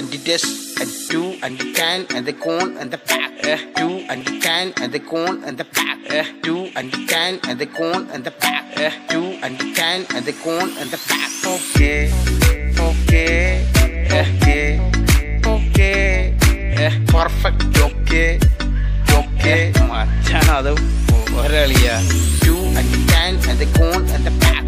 and the this and two and the can and the corn and the pack, two and the can and the corn and the pack, two and the can and the corn and the pack, two and the can and the corn and the pack. Okay, okay, okay, okay, perfect, okay, okay. Two and the can and the corn and the pack.